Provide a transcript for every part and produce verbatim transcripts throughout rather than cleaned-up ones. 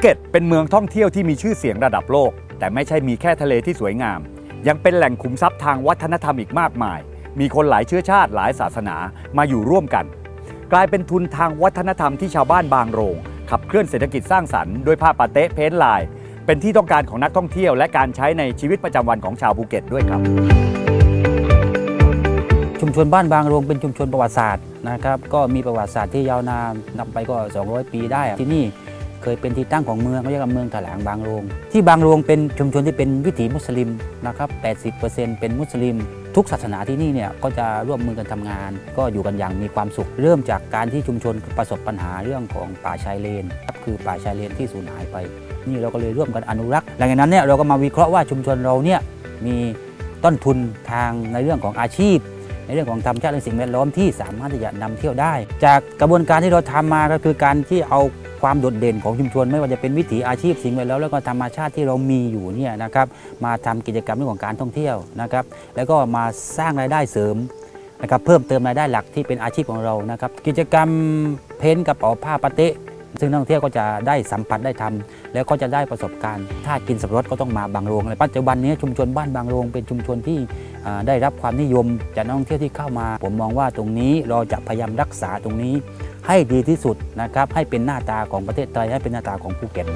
เก็ตเป็นเมืองท่องเที่ยวที่มีชื่อเสียงระดับโลกแต่ไม่ใช่มีแค่ทะเลที่สวยงามยังเป็นแหล่งขุมทรัพย์ทางวัฒนธรรมอีกมากมายมีคนหลายเชื้อชาติหลายศาสนามาอยู่ร่วมกันกลายเป็นทุนทางวัฒนธรรมที่ชาวบ้านบางโรงขับเคลื่อนเศรษฐกิจสร้างสรรค์โดยผ้าปาเต๊ะเพ้นท์ลายเป็นที่ต้องการของนักท่องเที่ยวและการใช้ในชีวิตประจำวันของชาวภูเก็ตด้วยครับชุมชนบ้านบางโรงเป็นชุมชนประวัติศาสตร์นะครับก็มีประวัติศาสตร์ที่ยาวนานนับไปก็สองร้อยปีได้ที่นี่เคยเป็นที่ตั้งของเมืองเขาเรียกว่าเมืองถลางบางโรงที่บางโรงเป็นชุมชนที่เป็นวิถีมุสลิมนะครับ แปดสิบเปอร์เซ็นต์ เป็นมุสลิมทุกศาสนาที่นี่เนี่ยก็จะร่วมมือกันทำงานก็อยู่กันอย่างมีความสุขเริ่มจากการที่ชุมชนประสบปัญหาเรื่องของป่าชายเลนครับคือป่าชายเลนที่สูญหายไปนี่เราก็เลยร่วมกันอนุรักษ์หลังจากนั้นเนี่ยเราก็มาวิเคราะห์ว่าชุมชนเราเนี่ยมีต้นทุนทางในเรื่องของอาชีพในเรื่องของธรรมชาติและสิ่งแวดล้อมที่สามารถที่จะนำเที่ยวได้จากกระบวนการที่เราทำมาก็คือการที่เอาความโดดเด่นของชุมชนไม่ว่าจะเป็นวิถีอาชีพสิ่งแวดล้อมแล้วก็ธรรมชาติที่เรามีอยู่เนี่ยนะครับมาทำกิจกรรมเรื่องของการท่องเที่ยวนะครับแล้วก็มาสร้างรายได้เสริมนะครับเพิ่มเติมรายได้หลักที่เป็นอาชีพของเรานะครับกิจกรรมเพ้นกระเป๋าผ้าปาเต๊ะซึ่งนักท่องเที่ยวก็จะได้สัมผัสได้ทำแล้วก็จะได้ประสบการณ์ถ้ากินสับปะรดก็ต้องมาบางโรงปัจจุบันนี้ชุมชนบ้านบางโรงเป็นชุมชนที่ได้รับความนิยมจากนักท่องเที่ยวที่เข้ามาผมมองว่าตรงนี้เราจะพยายามรักษาตรงนี้ให้ดีที่สุดนะครับให้เป็นหน้าตาของประเทศไทยให้เป็นหน้าตาของภูเก็ต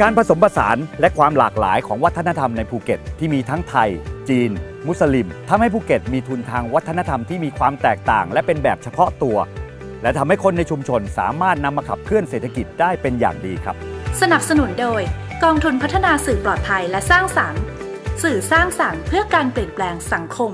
การผสมผสานและความหลากหลายของวัฒนธรรมในภูเก็ตที่มีทั้งไทยจีนมุสลิมทำให้ภูเก็ตมีทุนทางวัฒนธรรมที่มีความแตกต่างและเป็นแบบเฉพาะตัวและทำให้คนในชุมชนสามารถนำมาขับเคลื่อนเศรษฐกิจได้เป็นอย่างดีครับสนับสนุนโดยกองทุนพัฒนาสื่อปลอดภัยและสร้างสรรค์สื่อสร้างสรรค์เพื่อการเปลี่ยนแปลงสังคม